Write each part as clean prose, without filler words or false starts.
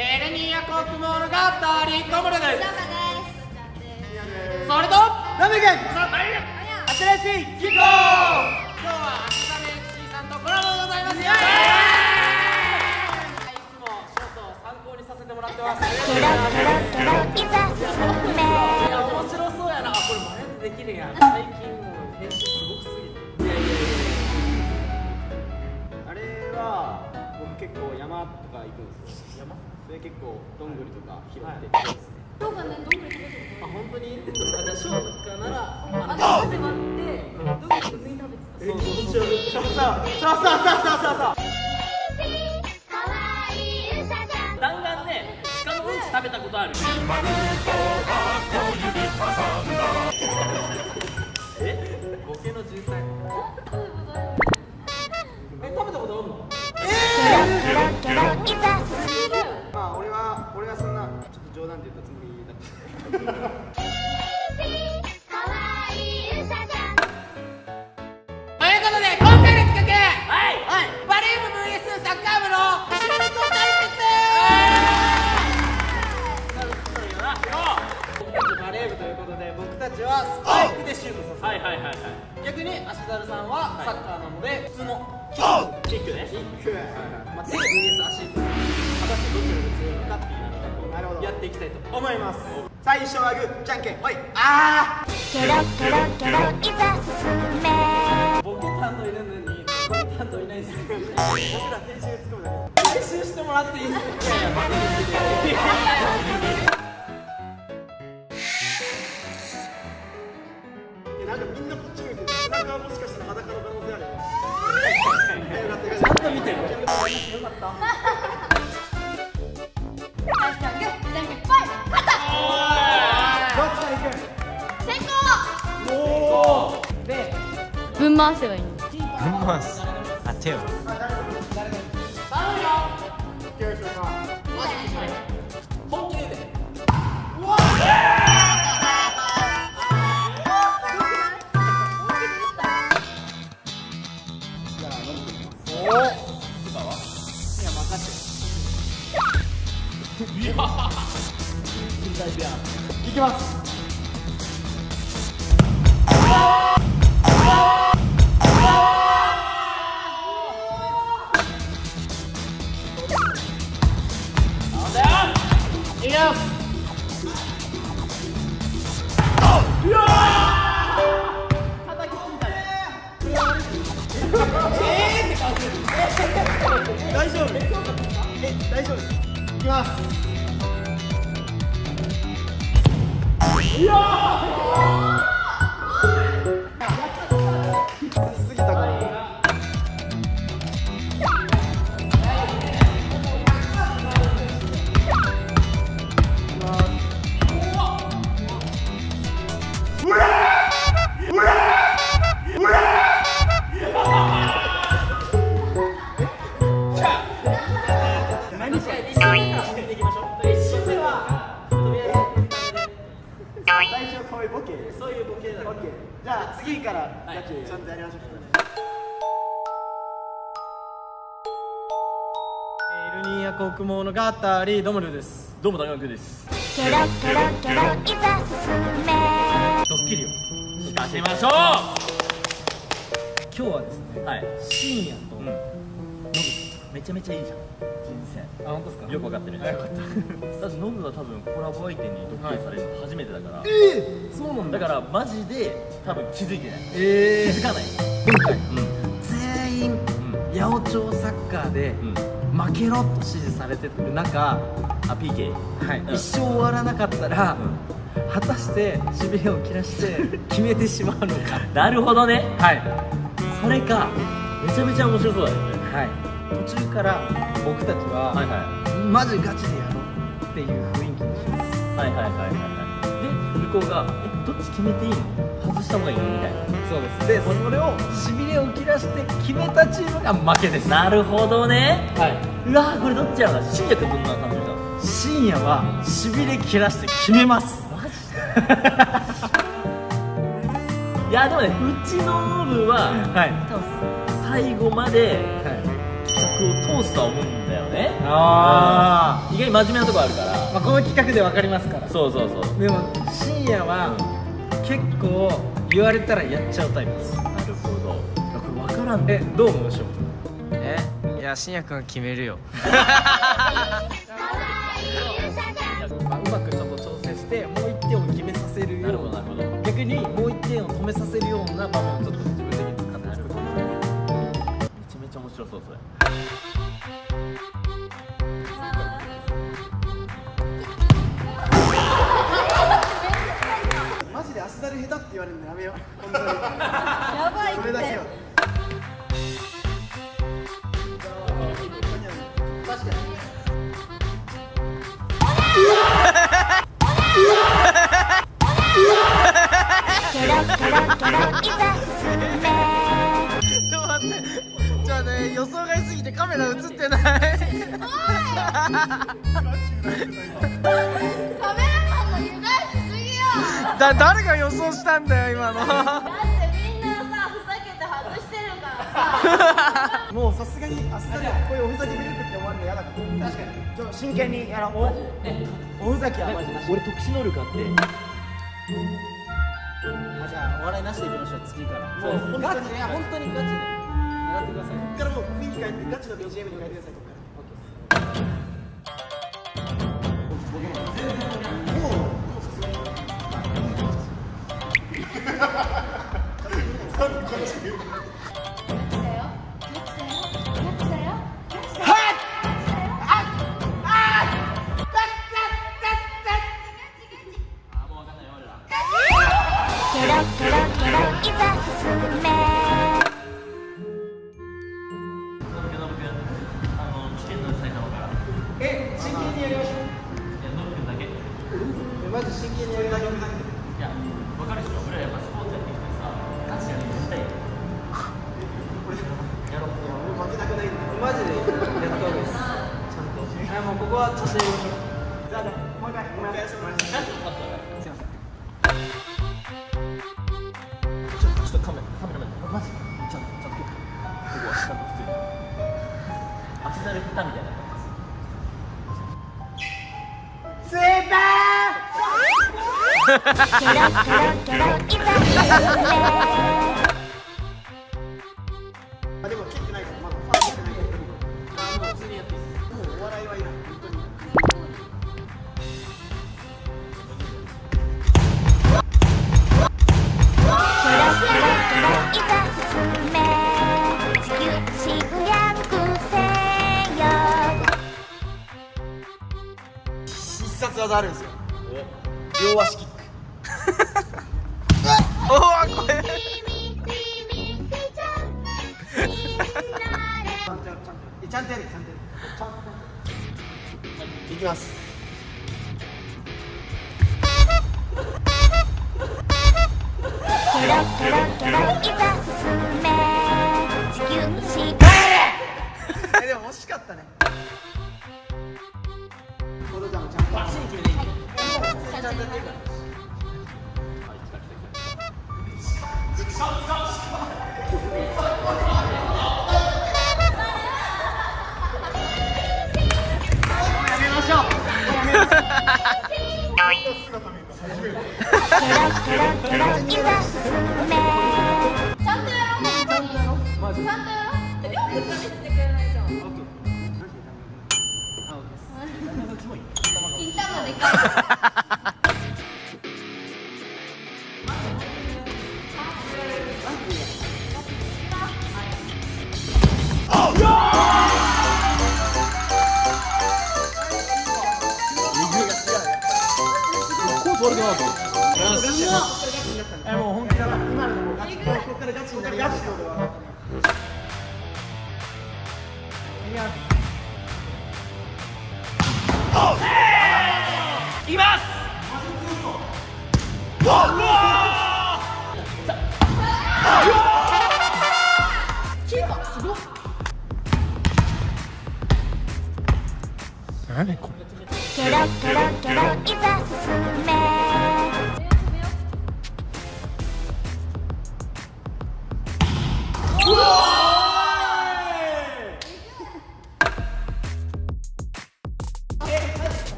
ヘレニアコックモールが取り込むのです。それとラメ君、新しいキッコー。今日は秋雨 FC さんとコラボでございますよ。いつもショートを参考にさせてもらってます。いや面白そうやな。これ真似できるやん。最近もう練習すごくすぎて。あれは僕結構山とか行くんですよ。山？それ結構どんぐりとか拾ってきますね。どうかね、どんぐり拾ってきます。あ、本当に？あ、じゃあショートかなら始まってどんぐり抜いたんですか？そう。弾丸ね、鹿のうんち食べたことある？え？ボケの渋滞。え、食べたことあるの？まあ俺はそんなちょっと冗談で言ったつもりだった。ということで今回の企画、はい、バレー部 VS サッカー部の知られと対決。バレー部ということで僕たちはスパイクでシュートさせる。逆に芦田さんはサッカーなので普通のキックね。まあ手 VS 足、果たしてどちらが強いのかっていうのをやっていきたいと思います。最初はグーじゃんけんほい。ああケロケロケロいざ進め。ボケ担当いるのにボケ担当いないですよ。僕ら編集で突っ込むだけ。編集してもらっていいですか？いやいやバレない。なんかみんなこっち向いてる。なんかもしかしたら裸の可能性ある。ちゃんと見てる。よかった。ぶん回せばいい。ぶん回す。あ、手を。本気で。いきます。大丈夫？え、大丈夫？いきます。いやー。すぎたかな。そういうボケだ。じゃあ次からガチちゃんとやりましょう。エルニーヤ国毛のガタリーどうもりょうです。どうも大学です。ケロケロケロいざ進め。ドッキリを仕掛けましょう。今日はですね、はい、深夜とめちゃめちゃいいじゃん人生。あ、本当ですか？よくわかってる。よかった。だってノブは多分コラボ相手にドッキリされるの初めてだから。そうなんだ。だからマジで多分気づいてない。気づかない。今回全員八百長サッカーで負けろと指示されてる中、PK。はい。一生終わらなかったら果たしてしびれを切らして決めてしまうのか。なるほどね。はい。それかめちゃめちゃ面白そうだよね。はい。途中から僕たちはマジガチでやろうっていう雰囲気にします。はいはいはいはい。で向こうが「どっち決めていいの？外した方がいいの？」みたいな。そうです。でそれをしびれを切らして決めたチームが負けです。なるほどね。はい。うわーこれどっちやろうな。深夜ってどんな感じだろう。深夜はしびれ切らして決めます。マジで？いやでもね、うちの部は多分最後までを通すとは思うんだよね。ああ、意外に真面目なとこあるから、まあ、この企画で分かりますから。そうそうそう。でも深夜は結構言われたらやっちゃうタイプです。なるほど。これ分からんね。どう思うしよう。いや、深夜くん決めるよ。うまくちょっと調整してもう1点を決めさせるような、逆にもう1点を止めさせるような場面をちょっと自分的に使って作る。めちゃめちゃ面白そうそれ。マジで足だる下手って言われるのやめよう。本当にやばいって。それだけよ。ちょっと待って、ちょっと待って、予想外すぎてカメラ映ってない。おい。カメラマンの油断しすぎよ。誰が予想したんだよ今の。だってみんなさ、ふざけて外してるからさ。もうさすがにあっさりこういうおふざけグループって終わるの嫌だから。確かにちょっと真剣にやろう。おふざけはマジで俺特殊能力あって。じゃあお笑いなしでいきましょう次から。もうガチで、本当にガチで狙ってください。ここからもう雰囲気変えてガチの BGM に変えてください。ここからあるんですよ。両足キック。おお、これ。ちゃんとやる、ちゃんとやる。いきます。でも惜しかったね。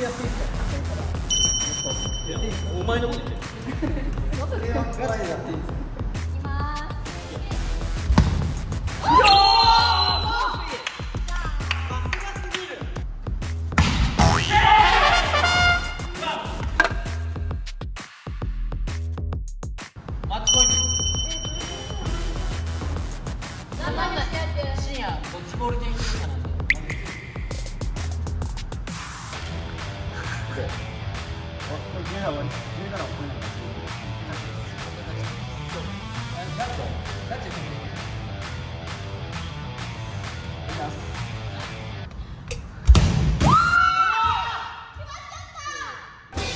中やっていいですか。いや、お前のこと言ってる。ガチでやっていいですか。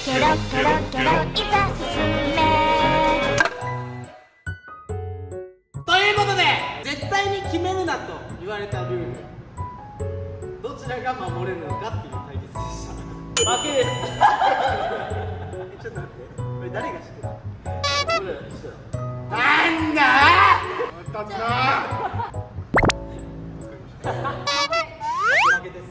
ケロケロケロいざ進めということで、絶対に決めるなと言われたルール、どちらが守れるのかっていう対決でした。負けですえ、ちょっと待って、これ誰が知ってた？なんだーわかったなー負けです。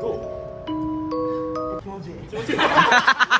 どう？気持ちいい。